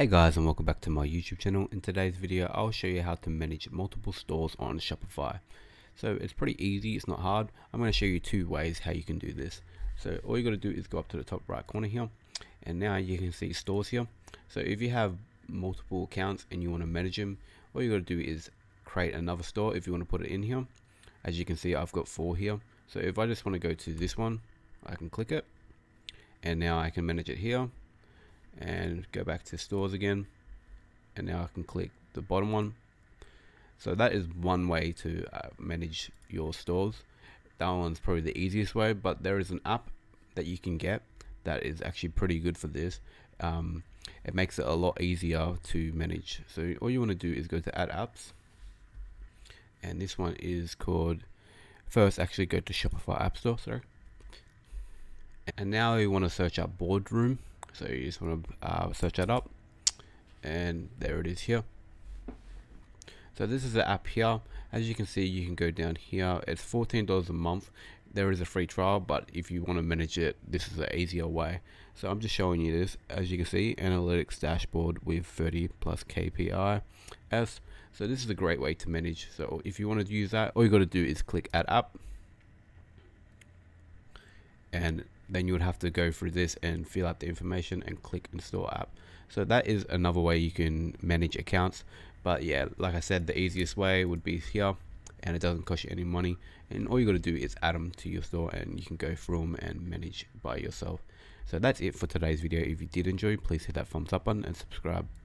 Hey guys, and welcome back to my YouTube channel. In today's video I'll show you how to manage multiple stores on Shopify. So it's pretty easy, it's not hard. I'm going to show you two ways how you can do this. So all you got to do is go up to the top right corner here, and now you can see stores here. So if you have multiple accounts and you want to manage them, all you got to do is create another store if you want to put it in here. As you can see, I've got 4 here. So if I just want to go to this one, I can click it, and now I can manage it here. And go back to stores again, and now I can click the bottom one. So that is one way to manage your stores. That one's probably the easiest way, but there is an app that you can get that is actually pretty good for this. It makes it a lot easier to manage. So all you want to do is go to add apps, and this one is called, first actually go to Shopify App Store, sorry. And now you want to search up Boardroom. So you just want to search that up, and there it is here. So this is the app here. As you can see, you can go down here. It's $14 a month. There is a free trial, but if you want to manage it, this is the easier way. So I'm just showing you this. As you can see, analytics dashboard with 30 plus KPIs. So this is a great way to manage. So if you want to use that, all you got to do is click add app, and then you would have to go through this and fill out the information and click install app. So that is another way you can manage accounts. But yeah, like I said, the easiest way would be here, and it doesn't cost you any money, and all you got to do is add them to your store, and you can go through them and manage by yourself. So that's it for today's video. If you did enjoy, please hit that thumbs up button and subscribe.